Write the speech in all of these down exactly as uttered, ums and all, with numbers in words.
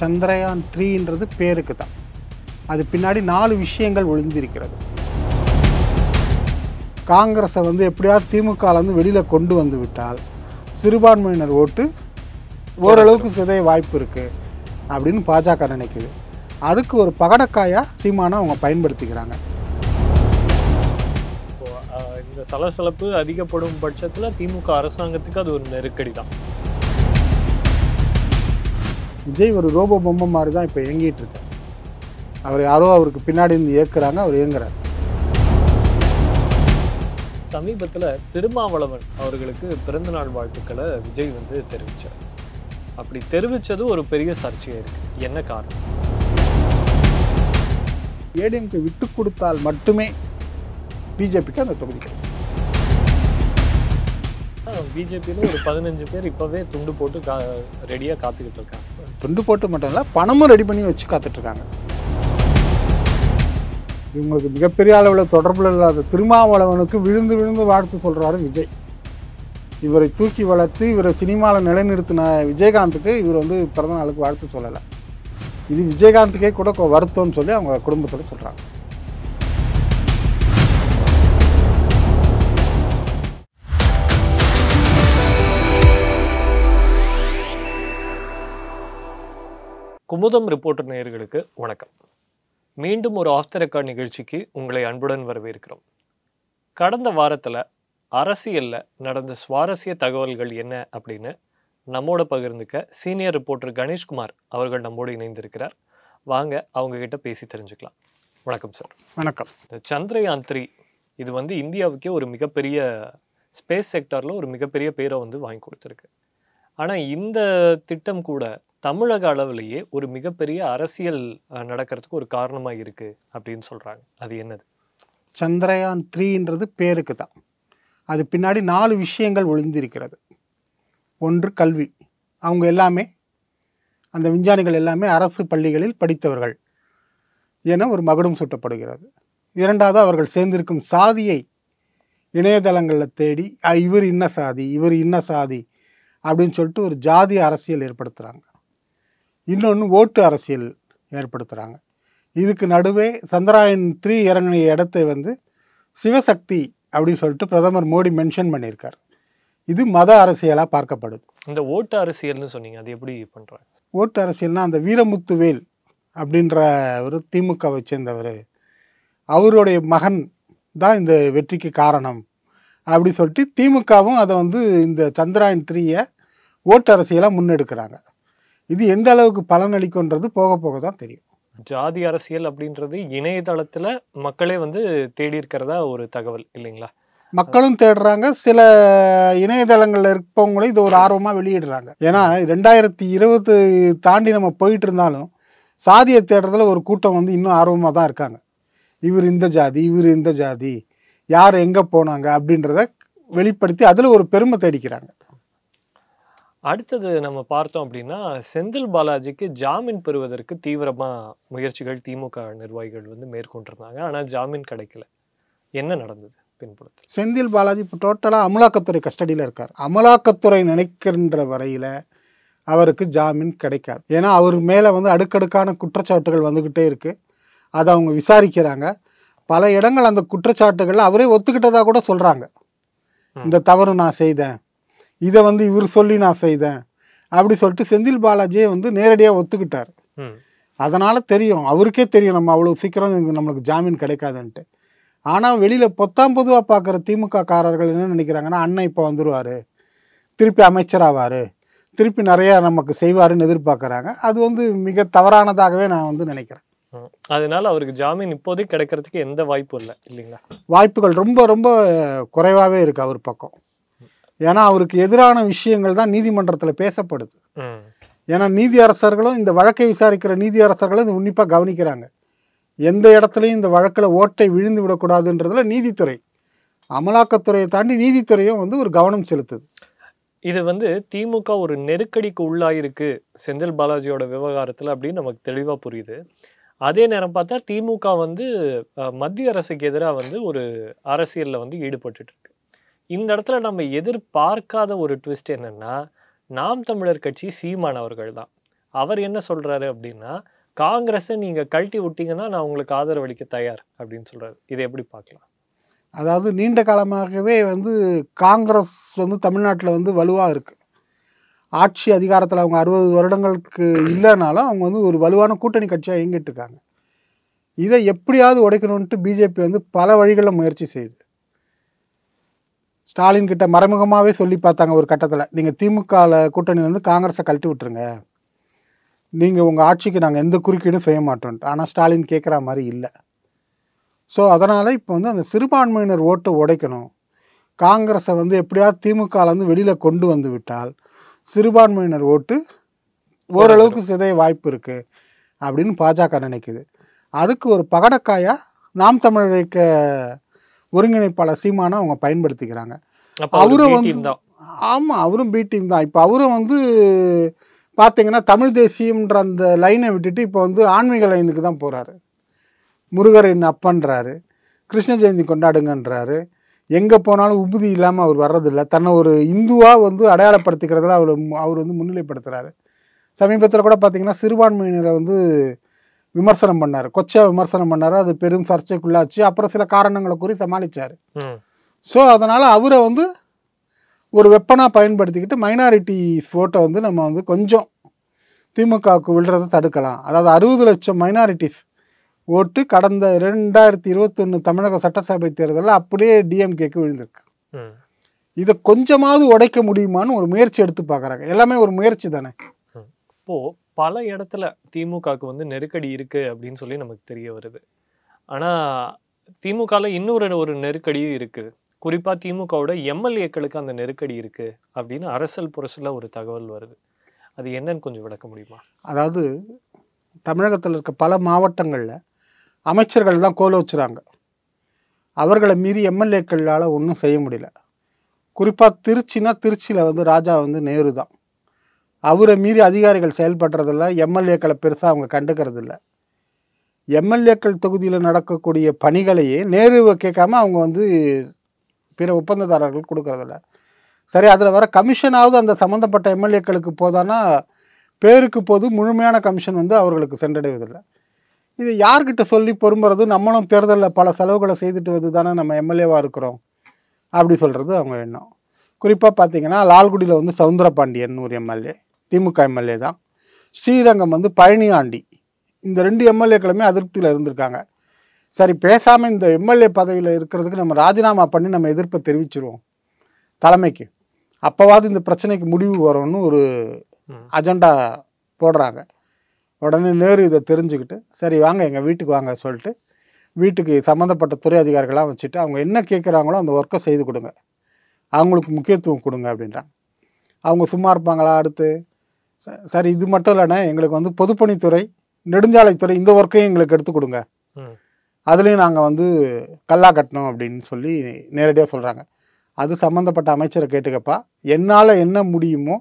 சந்திரயான் த்ரீன்றது பேருக்கு தான். அது பின்னாடி நாலு விஷயங்கள் ஒளிந்திருக்கிறது. காங்கிரஸை வந்து எப்படியாவது திமுகலேருந்து வெளியில் கொண்டு வந்து விட்டால் சிறுபான்மையினர் ஓட்டு ஓரளவுக்கு சிதைய வாய்ப்பு இருக்குது அப்படின்னு பாஜக நினைக்குது. அதுக்கு ஒரு பகடக்காயாக சீமானை அவங்க பயன்படுத்திக்கிறாங்க. இந்த சலசலப்பு அதிகப்படும் பட்சத்தில் திமுக அரசாங்கத்துக்கு அது ஒரு நெருக்கடி தான். விஜய் ஒரு ரோபோ பொம்மை மாதிரி தான் இப்போ இயங்கிட்டு இருக்கார். அவர் யாரோ அவருக்கு பின்னாடி இருந்து இயக்குறாங்க, அவர் இயங்குறார். சமீபத்தில் திருமாவளவன் அவர்களுக்கு பிறந்தநாள் வாழ்த்துக்களை விஜய் வந்து தெரிவித்தார். அப்படி தெரிவித்தது ஒரு பெரிய சர்ச்சையாக இருக்குது. என்ன காரணம்? ஏடிஎம்கே விட்டு கொடுத்தால் மட்டுமே பிஜேபிக்கு அந்த தொகுதி கிடைக்கும். பிஜேபியில் ஒரு பதினஞ்சு பேர் இப்போவே துண்டு போட்டு கா ரெடியாக காத்துக்கிட்டு இருக்காங்க. துண்டு போட்டு மட்டும் இல்லை, பணமும் ரெடி பண்ணி வச்சு காத்துட்ருக்காங்க. இவங்களுக்கு மிகப்பெரிய அளவில் தொடர்புல இல்லாத திருமாவளவனுக்கு விழுந்து விழுந்து வாழ்த்து சொல்கிறாரு விஜய். இவரை தூக்கி வளர்த்து இவரை சினிமாவில் நிலைநிறுத்தின விஜயகாந்துக்கு இவர் வந்து பிறந்த நாளுக்கு வாழ்த்து சொல்லலை. இது விஜயகாந்துக்கே கூட வருத்தம்னு சொல்லி அவங்க குடும்பத்தோடு சொல்கிறாங்க. குமுதம் ரிப்போர்ட்டர் நேயர்களுக்கு வணக்கம். மீண்டும் ஒரு ஆஃப் த ரெக்கார்ட் நிகழ்ச்சிக்கு உங்களை அன்புடன் வரவேற்கிறோம். கடந்த வாரத்தில் அரசியலில் நடந்த சுவாரஸ்ய தகவல்கள் என்ன அப்படின்னு நம்மோட பகிர்ந்துக்க சீனியர் ரிப்போர்ட்டர் கணேஷ்குமார் அவர்கள் நம்மோடு இணைந்திருக்கிறார். வாங்க அவங்கக்கிட்ட பேசி தெரிஞ்சுக்கலாம். வணக்கம் சார். வணக்கம். இந்த சந்திரயான் த்ரீ இது வந்து இந்தியாவுக்கே ஒரு மிகப்பெரிய ஸ்பேஸ் செக்டாரில் ஒரு மிகப்பெரிய பேரை வந்து வாங்கி கொடுத்துருக்கு. ஆனால் இந்த திட்டம் கூட தமிழக அளவிலேயே ஒரு மிகப்பெரிய அரசியல் நடக்கிறதுக்கு ஒரு காரணமாக இருக்குது அப்படின்னு சொல்கிறாங்க. அது என்னது? சந்திரயான் த்ரீன்றது பேருக்கு தான். அது பின்னாடி நாலு விஷயங்கள் ஒளிந்திருக்கிறது. ஒன்று கல்வி. அவங்க எல்லாமே அந்த விஞ்ஞானிகள் எல்லாமே அரசு பள்ளிகளில் படித்தவர்கள் என ஒரு மகுடம் சூட்டப்படுகிறது. இரண்டாவது, அவர்கள் சேர்ந்திருக்கும் சாதியை இணையதளங்களில் தேடி இவர் இன்ன சாதி இவர் இன்ன சாதி அப்படின்னு சொல்லிட்டு ஒரு ஜாதி அரசியல் ஏற்படுத்துகிறாங்க. இன்னொன்று ஓட்டு அரசியல் ஏற்படுத்துகிறாங்க. இதுக்கு நடுவே சந்திராயன் த்ரீ இறங்கிய இடத்தை வந்து சிவசக்தி அப்படின்னு சொல்லிட்டு பிரதமர் மோடி மென்ஷன் பண்ணியிருக்கார். இது மத அரசியலாக பார்க்கப்படுது. இந்த ஓட்டு அரசியல்னு சொன்னீங்க, அது எப்படி பண்ணுறாங்க? ஓட்டு அரசியல்னால் அந்த வீரமுத்துவேல் அப்படின்ற ஒரு திமுகவை சேர்ந்தவர், அவருடைய மகன் தான் இந்த வெற்றிக்கு காரணம் அப்படி சொல்லிட்டு திமுகவும் அதை வந்து இந்த சந்திராயன் த்ரீயை ஓட்டு அரசியலாக முன்னெடுக்கிறாங்க. இது எந்த அளவுக்கு பலனளிக்கும்ன்றது போக போக தான் தெரியும். ஜாதி அரசியல் அப்படின்றது இணையதளத்தில் மக்களே வந்து தேடி இருக்கிறதா ஒரு தகவல் இல்லைங்களா? மக்களும் தேடுறாங்க. சில இணையதளங்களில் இருப்பவங்களும் இது ஒரு ஆர்வமாக வெளியிடுறாங்க. ஏன்னா ரெண்டாயிரத்தி இருபது தாண்டி நம்ம போயிட்டு இருந்தாலும் சாதியை தேடுறதுல ஒரு கூட்டம் வந்து இன்னும் ஆர்வமாக தான் இருக்காங்க. இவர் இந்த ஜாதி இவர் இந்த ஜாதி யார் எங்கே போனாங்க அப்படின்றத வெளிப்படுத்தி அதில் ஒரு பெருமை தேடிக்கிறாங்க. அடுத்தது நம்ம பார்த்தோம் அப்படின்னா, செந்தில் பாலாஜிக்கு ஜாமீன் பெறுவதற்கு தீவிரமாக முயற்சிகள் திமுக நிர்வாகிகள் வந்து மேற்கொண்டிருந்தாங்க. ஆனால் ஜாமீன் கிடைக்கல. என்ன நடந்தது பின்புலத்தில்? செந்தில் பாலாஜி இப்போ டோட்டலாக அமலாக்கத்துறை கஸ்டடியில் இருக்கார். அமலாக்கத்துறை நினைக்கின்ற வரையில் அவருக்கு ஜாமீன் கிடைக்காது. ஏன்னா அவர் மேலே வந்து அடுக்கடுக்கான குற்றச்சாட்டுகள் வந்துக்கிட்டே இருக்குது. அதை அவங்க விசாரிக்கிறாங்க. பல இடங்கள் அந்த குற்றச்சாட்டுகள் அவரே ஒத்துக்கிட்டதாக கூட சொல்கிறாங்க. இந்த தவறு நான் செய்தேன், இதை வந்து இவர் சொல்லி நான் செய்தேன் அப்படி சொல்லிட்டு செந்தில் பாலாஜியே வந்து நேரடியாக ஒத்துக்கிட்டார். அதனால் தெரியும், அவருக்கே தெரியும் நம்ம அவ்வளோ சீக்கிரம் நம்மளுக்கு ஜாமீன் கிடைக்காதுன்ட்டு. ஆனால் வெளியில் பொத்தாம் பொதுவாக பார்க்குற திமுக காரர்கள் என்ன நினைக்கிறாங்கன்னா, அண்ணன் இப்போ வந்துடுவார், திருப்பி அமைச்சராவார், திருப்பி நிறையா நமக்கு செய்வாருன்னு எதிர்பார்க்குறாங்க. அது வந்து மிக தவறானதாகவே நான் வந்து நினைக்கிறேன். அதனால அவருக்கு ஜாமீன் இப்போதைக்கு கிடைக்கிறதுக்கு எந்த வாய்ப்பும் இல்லை இல்லைங்களா? வாய்ப்புகள் ரொம்ப ரொம்ப குறைவாகவே இருக்குது அவர் பக்கம். ஏன்னா அவருக்கு எதிரான விஷயங்கள் தான் நீதிமன்றத்தில் பேசப்படுது. ஏன்னா நீதியரசர்களும் இந்த வழக்கை விசாரிக்கிற நீதியரசர்களும் இது உன்னிப்பாக கவனிக்கிறாங்க. எந்த இடத்துலையும் இந்த வழக்கில் ஓட்டை விழுந்து விடக்கூடாதுன்றதுல நீதித்துறை அமலாக்கத்துறையை தாண்டி நீதித்துறையும் வந்து ஒரு கவனம் செலுத்துது. இது வந்து திமுக ஒரு நெருக்கடிக்கு உள்ளாயிருக்கு செந்தில் பாலாஜியோட விவகாரத்தில் அப்படின்னு நமக்கு தெளிவாக புரியுது. அதே நேரம் பார்த்தா திமுக வந்து மத்திய அரசுக்கு எதிராக வந்து ஒரு அரசியலில் வந்து ஈடுபட்டுட்டு இருக்கு. இந்த இடத்துல நம்ம எதிர்பார்க்காத ஒரு ட்விஸ்ட் என்னென்னா, நாம் தமிழர் கட்சி சீமான் அவர்கள் தான் அவர் என்ன சொல்றாரு அப்படின்னா, காங்கிரஸை நீங்க கழட்டி விட்டீங்கன்னா நான் உங்களுக்கு ஆதரவளிக்க தயார் அப்படின்னு சொல்றாரு. இதை எப்படி பார்க்கலாம்? அதாவது நீண்ட காலமாகவே வந்து காங்கிரஸ் வந்து தமிழ்நாட்டில் வந்து வலுவாக இருக்குது. ஆட்சி அதிகாரத்தில் அவங்க அறுபது வருடங்களுக்கு இல்லைனாலும் அவங்க வந்து ஒரு வலுவான கூட்டணி கட்சியாக இயங்கிட்டு இருக்காங்க. இதை எப்படியாவது உடைக்கணும்ட்டு பிஜேபி வந்து பல வழிகளில் முயற்சி செய்யுது. ஸ்டாலின் கிட்ட மறைமுகமாகவே சொல்லி பார்த்தாங்க ஒரு கட்டத்தில், நீங்கள் திமுக கூட்டணியிலேருந்து காங்கிரஸை கழட்டி விட்டுருங்க, நீங்கள் உங்கள் ஆட்சிக்கு நாங்கள் எந்த குறுக்கீடும் செய்ய மாட்டோம்ட்டு. ஆனால் ஸ்டாலின் கேட்குற மாதிரி இல்லை. ஸோ அதனால் இப்போ வந்து அந்த சிறுபான்மையினர் ஓட்டை உடைக்கணும், காங்கிரஸை வந்து எப்படியாவது திமுகலேருந்து வெளியில் கொண்டு வந்து விட்டால் சிறுபான்மையினர் ஓட்டு ஓரளவுக்கு சிதைய வாய்ப்பு இருக்குது அப்படின்னு பாஜக நினைக்குது. அதுக்கு ஒரு பகடக்காயாக நாம் தமிழர் இயக்க ஒருங்கிணைப்பாளர் சீமானை அவங்க பயன்படுத்திக்கிறாங்க. அவரும் வந்து ஆமாம் அவரும் பி டீம் தான். இப்போ அவரும் வந்து பார்த்திங்கன்னா தமிழ் தேசியம்ன்ற அந்த லைனை விட்டுட்டு இப்போ வந்து ஆன்மீக லைனுக்கு தான் போகிறாரு. முருகரின் அப்பன்றாரு, கிருஷ்ண ஜெயந்தி கொண்டாடுங்கன்றாரு, எங்கே போனாலும் உபதி இல்லாமல் அவர் வர்றதில்லை. தன்னை ஒரு இந்துவாக வந்து அடையாளப்படுத்திக்கிறதுல அவர் அவர் வந்து முன்னிலைப்படுத்துகிறாரு. சமீபத்தில் கூட பார்த்திங்கன்னா சிறுபான்மையினரை வந்து விமர்சனம் பண்ணார், கொச்சை விமர்சனம் பண்ணார். அது பெரும் சர்ச்சைக்குள்ளாச்சு. அப்புறம் சில காரணங்களை கூறி சமாளித்தார். ஸோ அதனால் அவரை வந்து ஒரு வெப்பனாக பயன்படுத்திக்கிட்டு மைனாரிட்டி ஓட்டை வந்து நம்ம வந்து கொஞ்சம் திமுகவுக்கு விழுறதை தடுக்கலாம். அதாவது அறுபது லட்சம் மைனாரிட்டிஸ் ஓட்டு கடந்த ரெண்டாயிரத்தி இருபத்தொன்று தமிழக சட்டசபை தேர்தலில் அப்படியே டிஎம்கேக்கு விழுந்திருக்கு. இதை கொஞ்சமாவது உடைக்க முடியுமான்னு ஒரு முயற்சி எடுத்து பார்க்குறாங்க. எல்லாமே ஒரு முயற்சி தானே. இப்போது பல இடத்துல திமுகவுக்கு வந்து நெருக்கடி இருக்குது அப்படின்னு சொல்லி நமக்கு தெரிய வருது. ஆனால் திமுகவில் இன்னொரு ஒரு நெருக்கடியும் இருக்குது. குறிப்பாக திமுகவோட எம்எல்ஏக்களுக்கு அந்த நெருக்கடி இருக்குது அப்படின்னு அரசல் புரசலில் ஒரு தகவல் வருது. அது என்னன்னு கொஞ்சம் விளக்க முடியுமா? அதாவது தமிழகத்தில் இருக்க பல மாவட்டங்களில் அமைச்சர்கள் தான் கோல வச்சுறாங்க. அவர்களை மீறி எம்எல்ஏக்களால் ஒன்றும் செய்ய முடியல. குறிப்பாக திருச்சினா திருச்சியில் வந்து ராஜா வந்து நேரு தான். அவரை மீறி அதிகாரிகள் செயல்படுறதில்ல, எம்எல்ஏக்களை பெருசாக அவங்க கண்டுக்கிறதில்ல. எம்எல்ஏக்கள் தொகுதியில் நடக்கக்கூடிய பணிகளையே நேருவை கேட்காம அவங்க வந்து பிற ஒப்பந்ததாரர்கள் கொடுக்கறதில்ல. சரி, அதில் வர கமிஷனாவது அந்த சம்மந்தப்பட்ட எம்எல்ஏக்களுக்கு போதானா பேருக்கு போது முழுமையான கமிஷன் வந்து அவர்களுக்கு சென்றடைவதில்லை. இது யார்கிட்ட சொல்லி பொறும்புறது? நம்மளும் தேர்தலில் பல செலவுகளை செய்துட்டு வந்து தானே நம்ம எம்எல்ஏவாக இருக்கிறோம் அப்படி சொல்கிறது அவங்க எண்ணம். குறிப்பாக பார்த்திங்கன்னா லால்குடியில் வந்து சவுந்தரபாண்டியன் ஒரு எம்எல்ஏ, திமுக எம்எல்ஏ தான். ஸ்ரீரங்கம் வந்து பழனியாண்டி. இந்த ரெண்டு எம்எல்ஏக்களுமே அதிருப்தியில் இருந்திருக்காங்க. சரி, பேசாமல் இந்த எம்எல்ஏ பதவியில் இருக்கிறதுக்கு நம்ம ராஜினாமா பண்ணி நம்ம எதிர்ப்பை தெரிவிச்சிருவோம் தலைமைக்கு, அப்போவாது இந்த பிரச்சனைக்கு முடிவு வரும்னு ஒரு அஜெண்டா போடுறாங்க. உடனே நேரு இதை தெரிஞ்சுக்கிட்டு சரி வாங்க எங்கள் வீட்டுக்கு வாங்க சொல்லிட்டு வீட்டுக்கு சம்மந்தப்பட்ட துறை அதிகாரிகளாக வச்சுட்டு அவங்க என்ன கேட்குறாங்களோ அந்த ஒர்க்கை செய்து கொடுங்க, அவங்களுக்கு முக்கியத்துவம் கொடுங்க அப்படின்றாங்க. அவங்க சும்மா இருப்பாங்களா? அடுத்து சரி இது மட்டும் இல்லைண்ணே, எங்களுக்கு வந்து பொதுப்பணித்துறை நெடுஞ்சாலைத்துறை இந்த ஒர்க்கையும் எங்களுக்கு எடுத்து கொடுங்க, அதுலேயும் நாங்கள் வந்து கல்லா கட்டணும் அப்படின்னு சொல்லி நேரடியாக சொல்கிறாங்க. அது சம்மந்தப்பட்ட அமைச்சரை கேட்டுக்கப்பா, என்னால் என்ன முடியுமோ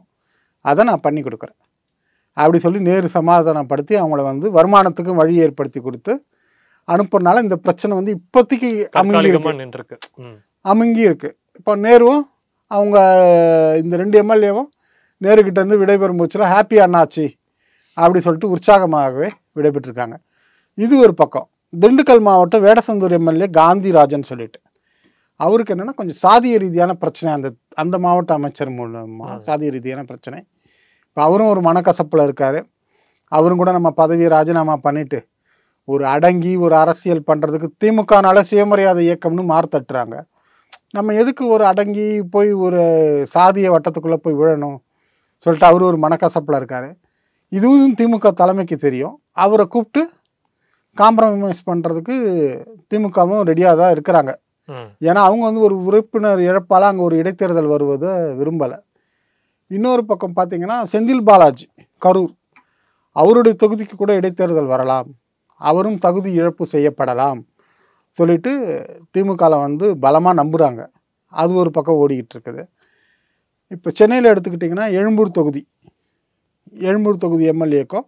அதை நான் பண்ணி கொடுக்குறேன் அப்படி சொல்லி நேரு சமாதானப்படுத்தி அவங்கள வந்து வருமானத்துக்கும் வழி ஏற்படுத்தி கொடுத்து அனுப்புறனால இந்த பிரச்சனை வந்து இப்போதைக்கு அமுங்கி இருக்கு அமுங்கி இருக்குது இப்போ நேருவும் அவங்க இந்த ரெண்டு எம்எல்ஏவும் நேருக்கிட்டேருந்து விடைபெறும் போச்சில் ஹாப்பி அண்ணாச்சி அப்படி சொல்லிட்டு உற்சாகமாகவே விடைபெற்றிருக்காங்க. இது ஒரு பக்கம். திண்டுக்கல் மாவட்டம் வேடசந்தூர் எம்எல்ஏ காந்திராஜன் சொல்லிட்டு அவருக்கு என்னென்னா கொஞ்சம் சாதிய ரீதியான பிரச்சனை, அந்த அந்த மாவட்ட அமைச்சர் மூலமாக சாதிய ரீதியான பிரச்சனை. இப்போ அவரும் ஒரு மனக்கசப்பில் இருக்கார். அவரும் கூட நம்ம பதவியை ராஜினாமா பண்ணிவிட்டு ஒரு அடங்கி ஒரு அரசியல் பண்ணுறதுக்கு திமுகனால சுயமரியாதை இயக்கம்னு மாறுத்தட்டுறாங்க. நம்ம எதுக்கு ஒரு அடங்கி போய் ஒரு சாதிய வட்டத்துக்குள்ளே போய் விழணும் சொல்லிட்டு அவரும் ஒரு மனக்கசப்பில் இருக்கார். இதுவும் திமுக தலைமைக்கு தெரியும். அவரை கூப்பிட்டு காம்ப்ரமைஸ் பண்ணுறதுக்கு திமுகவும் ரெடியாக தான் இருக்கிறாங்க. ஏன்னா அவங்க வந்து ஒரு உறுப்பினர் இழப்பால் அங்கே ஒரு இடைத்தேர்தல் வருவதை விரும்பலை. இன்னொரு பக்கம் பார்த்திங்கன்னா செந்தில் பாலாஜி கரூர், அவருடைய தொகுதிக்கு கூட இடைத்தேர்தல் வரலாம், அவரும் தகுதி இழப்பு செய்யப்படலாம் சொல்லிட்டு திமுகவில் வந்து பலமாக நம்புகிறாங்க. அது ஒரு பக்கம் ஓடிக்கிட்டு இருக்குது. இப்போ சென்னையில் எடுத்துக்கிட்டிங்கன்னா எழும்பூர் தொகுதி எழும்பூர் தொகுதி எம்எல்ஏக்கும்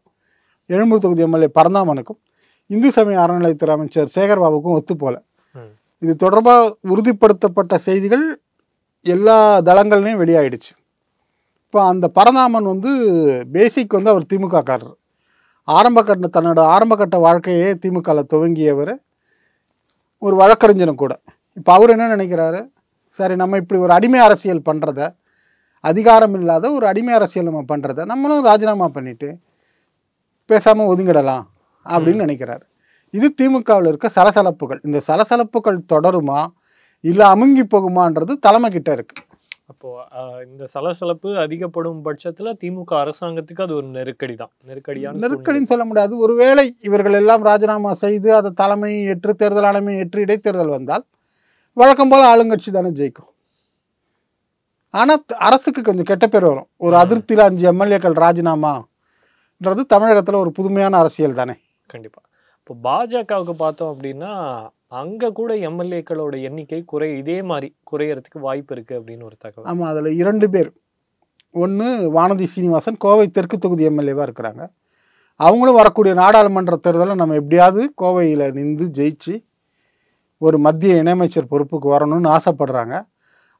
எழும்பூர் தொகுதி எம்எல்ஏ பரந்தாமனுக்கும் இந்து சமய அறநிலையத்துறை அமைச்சர் சேகர்பாபுக்கும் ஒத்து போல. இது தொடர்பாக உறுதிப்படுத்தப்பட்ட செய்திகள் எல்லா தளங்கள்லையும் வெளியாகிடுச்சு. இப்போ அந்த பரந்தாமன் வந்து பேசிக் வந்து அவர் திமுகக்காரர். ஆரம்ப கட்ட தன்னோட ஆரம்ப கட்ட வாழ்க்கையே திமுகவில் துவங்கியவர், ஒரு வழக்கறிஞரும் கூட. இப்போ அவர் என்ன நினைக்கிறாரு, சரி நம்ம இப்படி ஒரு அடிமை அரசியல் பண்ணுறத, அதிகாரம் இல்லாத ஒரு அடிமை அரசியல் நம்ம பண்ணுறத நம்மளும் ராஜினாமா பண்ணிவிட்டு பேசாமல் ஒதுங்கிடலாம் அப்படின்னு நினைக்கிறாரு. இது திமுகவில் இருக்க சலசலப்புகள். இந்த சலசலப்புகள் தொடருமா இல்லை அமுங்கி போகுமான்றது தலைமை கிட்டே இருக்குது. அப்போது இந்த சலசலப்பு அதிகப்படும் பட்சத்தில் திமுக அரசாங்கத்துக்கு அது ஒரு நெருக்கடி தான். நெருக்கடியான நெருக்கடின்னு சொல்ல முடியாது. ஒருவேளை இவர்கள் எல்லாம் ராஜினாமா செய்து அதை தலைமை ஏற்று தேர்தல் ஆணையம் ஏற்று இடைத்தேர்தல் வந்தால் வழக்கம் போல் ஆளுங்கட்சி தானே ஜெயிக்கும். ஆனால் அரசுக்கு கொஞ்சம் கெட்ட பேர் வரும். ஒரு அதிருப்தியில் அஞ்சு எம்எல்ஏக்கள் ராஜினாமான்றது தமிழகத்தில் ஒரு புதுமையான அரசியல் தானே. கண்டிப்பாக. இப்போ பாஜகவுக்கு பார்த்தோம் அப்படின்னா அங்கே கூட எம்எல்ஏக்களோட எண்ணிக்கை குறை இதே மாதிரி குறையறதுக்கு வாய்ப்பு இருக்குது அப்படின்னு ஒரு தகவல். ஆமாம், அதில் இரண்டு பேர். ஒன்று வானதி சீனிவாசன், கோவை தெற்கு தொகுதி எம்எல்ஏவாக இருக்கிறாங்க. அவங்களும் வரக்கூடிய நாடாளுமன்ற தேர்தலில் நம்ம எப்படியாவது கோவையில் நின்று ஜெயிச்சு ஒரு மத்திய இணையமைச்சர் பொறுப்புக்கு வரணும்னு ஆசைப்படுறாங்க.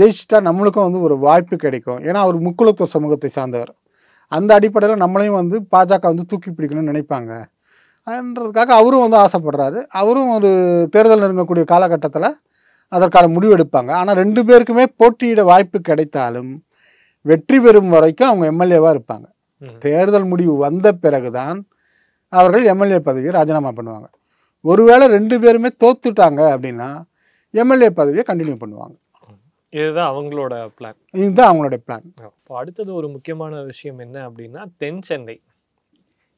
ஜெயிச்சிட்டா நம்மளுக்கும் வந்து ஒரு வாய்ப்பு கிடைக்கும். ஏன்னா அவர் முக்குளத்தூர் சமூகத்தை சார்ந்தவர். அந்த அடிப்படையில் நம்மளையும் வந்து பாஜக வந்து தூக்கி பிடிக்கணும்னு நினைப்பாங்க என்றதுக்காக அவரும் வந்து ஆசைப்படுறாரு. அவரும் ஒரு தேர்தல் நெருங்கக்கூடிய காலகட்டத்தில் அதற்கான முடிவு எடுப்பாங்க. ஆனால் ரெண்டு பேருக்குமே போட்டியிட வாய்ப்பு கிடைத்தாலும் வெற்றி பெறும் வரைக்கும் அவங்க எம்எல்ஏவாக இருப்பாங்க. தேர்தல் முடிவு வந்த பிறகுதான் அவர்கள் எம்எல்ஏ பதவியை ராஜினாமா பண்ணுவாங்க. ஒருவேளை ரெண்டு பேருமே தோத்துட்டாங்க அப்படின்னா எம்எல்ஏ பதவியை கண்டினியூ பண்ணுவாங்க. இதுதான் அவங்களோட பிளான். இதுதான் அவங்களோட பிளான். இப்போ அடுத்தது ஒரு முக்கியமான விஷயம் என்ன அப்படின்னா தென் சென்னை.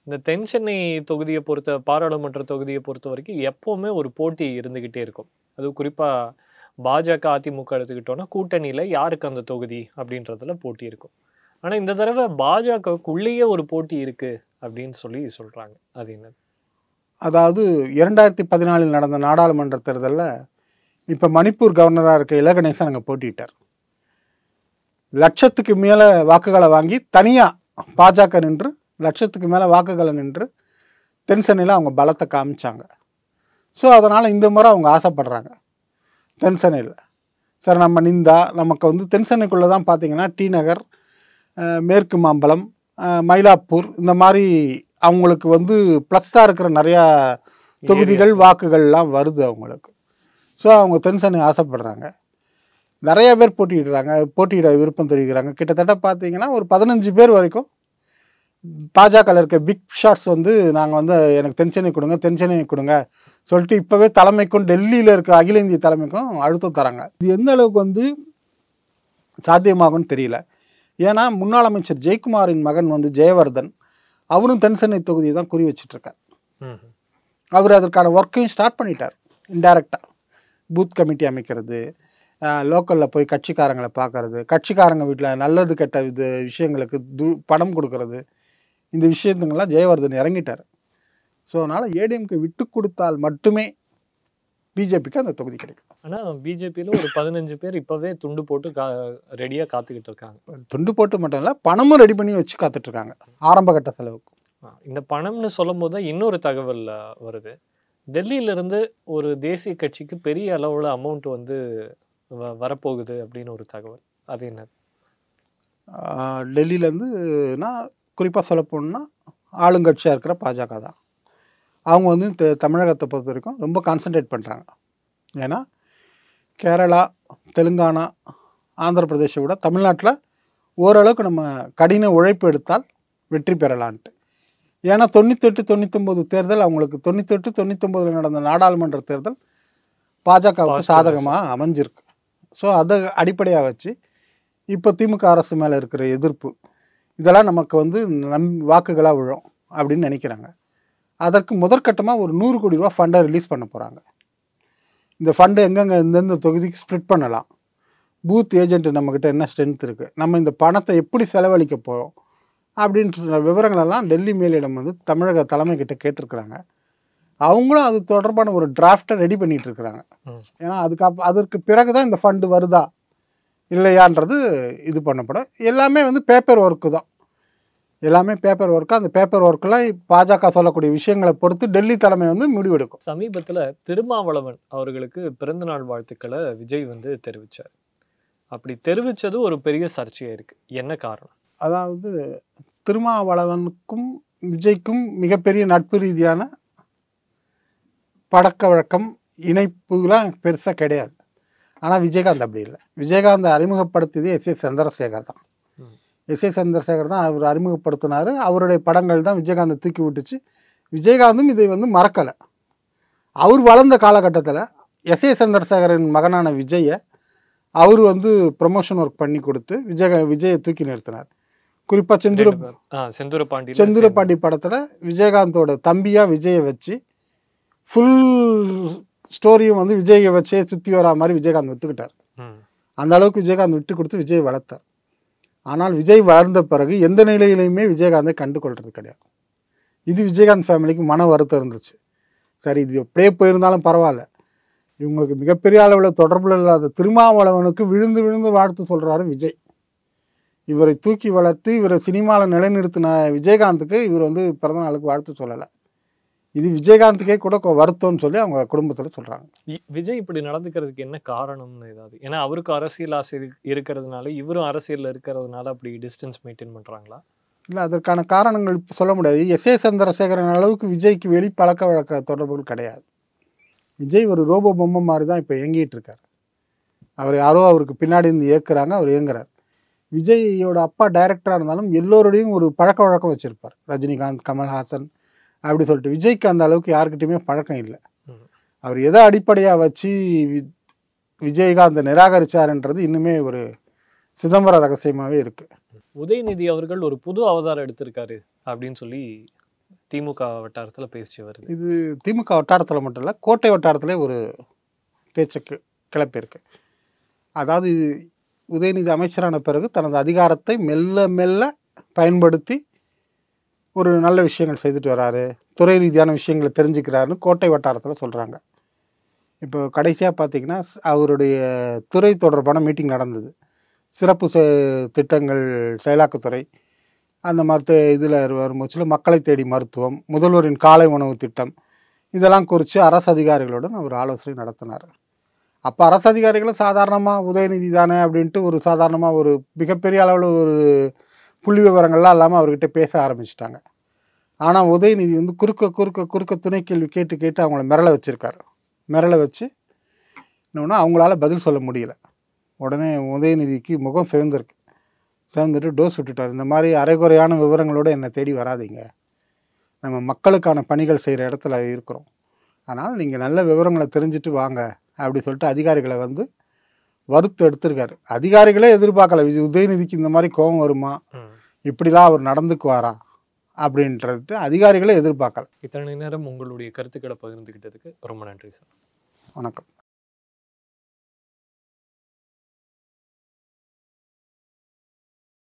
இந்த தென் சென்னை தொகுதியை பொறுத்த பாராளுமன்ற தொகுதியை பொறுத்த வரைக்கும் எப்போவுமே ஒரு போட்டி இருந்துக்கிட்டே இருக்கும். அது குறிப்பாக பாஜக அதிமுக எடுத்துக்கிட்டோன்னா கூட்டணியில் யாருக்கு அந்த தொகுதி அப்படின்றதுல போட்டி இருக்கும். ஆனால் இந்த தடவை பாஜகவுக்குள்ளேயே ஒரு போட்டி இருக்குது அப்படின்னு சொல்லி சொல்கிறாங்க. அது என்னது? அதாவது இரண்டாயிரத்தி பதினாலில் நடந்த நாடாளுமன்ற தேர்தலில் இப்போ மணிப்பூர் கவர்னராக இருக்க இலகணேசன் அங்கே போட்டிட்டார். லட்சத்துக்கு மேலே வாக்குகளை வாங்கி தனியாக பாஜக நின்று லட்சத்துக்கு மேலே வாக்குகளை நின்று தென் சென்னையில் அவங்க பலத்தை காமிச்சாங்க. ஸோ அதனால் இந்த முறை அவங்க ஆசைப்படுறாங்க தென் சென்னையில். சரி நம்ம நிந்தா நமக்கு வந்து தென் சென்னைக்குள்ளே தான் பார்த்திங்கன்னா டி நகர், மேற்கு மாம்பலம், மயிலாப்பூர் இந்த மாதிரி அவங்களுக்கு வந்து ப்ளஸ்ஸாக இருக்கிற நிறையா தொகுதிகள் வாக்குகள்லாம் வருது அவங்களுக்கு. ஸோ அவங்க தென் சென்னை ஆசைப்படுறாங்க. நிறைய பேர் போட்டியிடுறாங்க, போட்டியிட விருப்பம் தெரிவிக்கிறாங்க. கிட்டத்தட்ட பார்த்திங்கன்னா ஒரு பதினஞ்சு பேர் வரைக்கும் பாஜகவில் இருக்க பிக் ஷாட்ஸ் வந்து நாங்கள் வந்து எனக்கு தென் சென்னை கொடுங்க, தென் சென்னை கொடுங்க சொல்லிட்டு இப்போவே தலைமைக்கும் டெல்லியில் இருக்க அகில இந்திய தலைமைக்கும் அழுத்தம் தராங்க. இது எந்த அளவுக்கு வந்து சாத்தியமாகும்னு தெரியல. ஏன்னா முன்னாள் அமைச்சர் ஜெயக்குமாரின் மகன் வந்து ஜெயவர்தன், அவரும் தென் சென்னை தொகுதியை தான் குறி வச்சிட்ருக்கார். அவர் அதற்கான ஒர்க்கையும் ஸ்டார்ட் பண்ணிட்டார். இன்டைரக்டாக பூத் கமிட்டி அமைக்கிறது, லோக்கலில் போய் கட்சிக்காரங்களை பார்க்கறது, கட்சிக்காரங்க வீட்டில் நல்லது கெட்ட இது விஷயங்களுக்கு து பணம் கொடுக்கறது, இந்த விஷயத்துங்கெல்லாம் ஜெயவர்தன் இறங்கிட்டார். ஸோ அதனால் ஏடிஎம்கே விட்டு கொடுத்தால் மட்டுமே பிஜேபிக்கு அந்த தொகுதி கிடைக்கும். ஆனால் பிஜேபியில் ஒரு பதினஞ்சு பேர் இப்போவே துண்டு போட்டு கா ரெடியாக காத்துக்கிட்டு இருக்காங்க. துண்டு போட்டு மட்டும் இல்லை, பணமும் ரெடி பண்ணி வச்சு காத்துட்ருக்காங்க ஆரம்ப கட்ட செலவுக்கு. இந்த பணம்னு சொல்லும் போது தான் இன்னொரு தகவல் வருது. டெல்லியிலேருந்து ஒரு தேசிய கட்சிக்கு பெரிய அளவில் அமௌண்ட் வந்து வரப்போகுது அப்படின்னு ஒரு தகவல். அது என்ன? டெல்லியிலேருந்துனா குறிப்பாக சொல்ல போகணுன்னா ஆளுங்கட்சியாக இருக்கிற பாஜக தான். அவங்க வந்து த தமிழகத்தை பொறுத்த வரைக்கும் ரொம்ப கான்சன்ட்ரேட் பண்ணுறாங்க. ஏன்னா கேரளா, தெலுங்கானா, ஆந்திர பிரதேச விட தமிழ்நாட்டில் ஓரளவுக்கு நம்ம கடின உழைப்பு எடுத்தால் வெற்றி பெறலான்ட்டு. ஏன்னா தொண்ணூத்தெட்டு தொண்ணூத்தொம்பது தேர்தல் அவங்களுக்கு, தொண்ணூத்தெட்டு தொண்ணூத்தொம்பதில் நடந்த நாடாளுமன்ற தேர்தல் பாஜகவுக்கு சாதகமாக அமைஞ்சிருக்கு. ஸோ அதை அடிப்படையாக வச்சு இப்போ திமுக அரசு மேலே இருக்கிற எதிர்ப்பு இதெல்லாம் நமக்கு வந்து நம் வாக்குகளாக விழும் அப்படின்னு நினைக்கிறாங்க. அதற்கு முதற்கட்டமாக ஒரு நூறு கோடி ரூபா ஃபண்டை ரிலீஸ் பண்ண போகிறாங்க. இந்த ஃபண்டு எங்கெங்கே எந்தெந்த தொகுதிக்கு ஸ்ப்ளிட் பண்ணலாம், பூத் ஏஜென்ட்டு நம்மக்கிட்ட என்ன ஸ்ட்ரென்த் இருக்குது, நம்ம இந்த பணத்தை எப்படி செலவழிக்க போகிறோம் அப்படின்ற விவரங்களெல்லாம் டெல்லி மேலிடம் வந்து தமிழக தலைமை கிட்ட கேட்டிருக்கிறாங்க. அவங்களும் அது தொடர்பான ஒரு டிராஃப்டை ரெடி பண்ணிட்டு இருக்கிறாங்க. ஏன்னா அதுக்கு அதற்கு பிறகுதான் இந்த ஃபண்டு வருதா இல்லையான்றது இது பண்ணப்படும். எல்லாமே வந்து பேப்பர் ஒர்க்கு தான், எல்லாமே பேப்பர் ஒர்க்கு. அந்த பேப்பர் ஒர்க்கில் பாஜக சொல்லக்கூடிய விஷயங்களை பொறுத்து டெல்லி தலைமை வந்து முடிவெடுக்கும். சமீபத்தில் திருமாவளவன் அவர்களுக்கு பிறந்தநாள் வாழ்த்துக்களை விஜய் வந்து தெரிவித்தார். அப்படி தெரிவித்தது ஒரு பெரிய சர்ச்சையாக இருக்குது. என்ன காரணம்? அதாவது திருமாவளவனுக்கும் விஜய்க்கும் மிகப்பெரிய நட்பு ரீதியான பழக்க வழக்கம் இணைப்புலாம் பெருசாக கிடையாது. ஆனால் விஜயகாந்த் அப்படி இல்லை. விஜயகாந்த் அறிமுகப்படுத்தியது எஸ். ஏ. சந்திரசேகர் தான். எஸ். ஏ. சந்திரசேகர் தான் அவர் அறிமுகப்படுத்தினார். அவருடைய படங்கள் தான் விஜயகாந்தை தூக்கி விட்டுச்சு. விஜயகாந்தும் இதை வந்து மறக்கலை. அவர் வளர்ந்த காலகட்டத்தில் எஸ். ஏ. சந்திரசேகரின் மகனான விஜயை அவர் வந்து ப்ரமோஷன் ஒர்க் பண்ணி கொடுத்து விஜய விஜயை தூக்கி நிறுத்தினார். குறிப்பாக செந்தூர செந்தூர பாண்டி செந்தூர பாண்டி படத்தில் விஜயகாந்தோட தம்பியாக விஜயை வச்சு ஃபுல் ஸ்டோரியும் வந்து விஜயை வச்சே சுற்றி வரா மாதிரி விஜயகாந்த் விட்டுக்கிட்டார். அந்த அளவுக்கு விஜயகாந்த் விட்டு கொடுத்து விஜய் வளர்த்தார். ஆனால் விஜய் வளர்ந்த பிறகு எந்த நிலையிலையுமே விஜயகாந்தை கண்டு கொள்வது கிடையாது. இது விஜயகாந்த் ஃபேமிலிக்கு மன வருத்தம் இருந்துச்சு. சரி, இது எப்படியே போயிருந்தாலும் பரவாயில்ல, இவங்களுக்கு மிகப்பெரிய அளவில் தொடர்பு இல்லாத திருமாவளவனுக்கு விழுந்து விழுந்து வாழ்த்து சொல்கிறாரு விஜய். இவரை தூக்கி வளர்த்து இவரை சினிமாவில் நிலைநிறுத்தின விஜயகாந்துக்கு இவர் வந்து பிறந்த நாளுக்கு வாழ்த்து சொல்லலை. இது விஜயகாந்துக்கே கூட வருத்தம்னு சொல்லி அவங்க குடும்பத்தில் சொல்கிறாங்க. விஜய் இப்படி நடந்துக்கிறதுக்கு என்ன காரணம்னு ஏதாவது? ஏன்னா அவருக்கு அரசியல் ஆசை இருக்கிறதுனால, இவரும் அரசியலில் இருக்கிறதுனால அப்படி டிஸ்டன்ஸ் மெயின்டைன் பண்ணுறாங்களா? இல்லை, அதற்கான காரணங்கள் சொல்ல முடியாது. எஸ். ஏ. சந்திரசேகரன் அளவுக்கு விஜய்க்கு வெளி பழக்க வழக்க தொடர்புகள் கிடையாது. விஜய் ஒரு ரோபோ பொம்மை மாதிரி தான் இப்போ இயங்கிட்டு இருக்கார். அவர் யாரோ அவருக்கு பின்னாடி இருந்து இயக்குறாங்க, அவர் இயங்குறார். விஜயோட அப்பா டைரக்டராக இருந்தாலும் எல்லோருடையும் ஒரு பழக்க வழக்கம் வச்சுருப்பார். ரஜினிகாந்த், கமல்ஹாசன் அப்படி சொல்லிட்டு விஜய்க்கு அந்த அளவுக்கு யாருக்கிட்டையுமே பழக்கம் இல்லை. அவர் எதை அடிப்படையாக வச்சு வி விஜயகாந்தை நிராகரித்தாருன்றது இன்னுமே ஒரு சிதம்பர ரகசியமாகவே இருக்குது. உதயநிதி அவர்கள் ஒரு புது அவதாரம் எடுத்திருக்காரு அப்படின்னு சொல்லி திமுக வட்டாரத்தில் பேசி வருது. இது திமுக வட்டாரத்தில் மட்டும் இல்லை, கோட்டை வட்டாரத்திலே ஒரு பேச்சுக்கு கிளப்பி இருக்கு. அதாவது உதயநிதி அமைச்சரான பிறகு தனது அதிகாரத்தை மெல்ல மெல்ல பயன்படுத்தி ஒரு நல்ல விஷயங்கள் செய்துட்டு வராரு, துறை ரீதியான விஷயங்களை தெரிஞ்சுக்கிறாருன்னு கோட்டை வட்டாரத்தில் சொல்கிறாங்க. இப்போ கடைசியாக பார்த்திங்கன்னா அவருடைய துறை தொடர்பான மீட்டிங் நடந்தது. சிறப்பு திட்டங்கள், செயலாக்கத்துறை, அந்த மருத்துவ இதில் வரும்போச்சில் மக்களை தேடி மருத்துவம், முதல்வரின் காலை உணவு திட்டம், இதெல்லாம் குறித்து அரசு அதிகாரிகளுடன் அவர் ஆலோசனை நடத்தினார். அப்போ அரசு அதிகாரிகளும் சாதாரணமாக உதயநிதி தானே அப்படின்ட்டு ஒரு சாதாரணமாக ஒரு மிகப்பெரிய அளவில் ஒரு புள்ளி விவரங்கள்லாம் இல்லாமல் அவர்கிட்ட பேச ஆரம்பிச்சிட்டாங்க. ஆனால் உதயநிதி வந்து குறுக்க குறுக்க குறுக்க துணை கேள்வி கேட்டு கேட்டு அவங்கள மிரள வச்சுருக்காரு. மிரள வச்சு என்னென்னா அவங்களால பதில் சொல்ல முடியல. உடனே உதயநிதிக்கு முகம் சிவந்திருக்கு. சேர்ந்துட்டு டோஸ் விட்டுட்டார். இந்த மாதிரி அரைகுறையான விவரங்களோடு என்னை தேடி வராதிங்க, நம்ம மக்களுக்கான பணிகள் செய்கிற இடத்துல இருக்கிறோம், அதனால் நீங்கள் நல்ல விவரங்களை தெரிஞ்சுட்டு வாங்க அப்படி சொல்லிட்டு அதிகாரிகளை வந்து வறுத்து எடுத்திருக்காரு. அதிகாரிகளே எதிர்பார்க்கல உதயநிதிக்கு இந்த மாதிரி கோபம் வருமா, இப்படிலாம் அவர் நடந்துக்குவாரா அப்படின்றது அதிகாரிகளே எதிர்பார்க்கல. இத்தனை நேரம் உங்களுடைய கருத்துக்களை பகிர்ந்துக்கிட்டதுக்கு ரொம்ப நன்றி சார். வணக்கம்.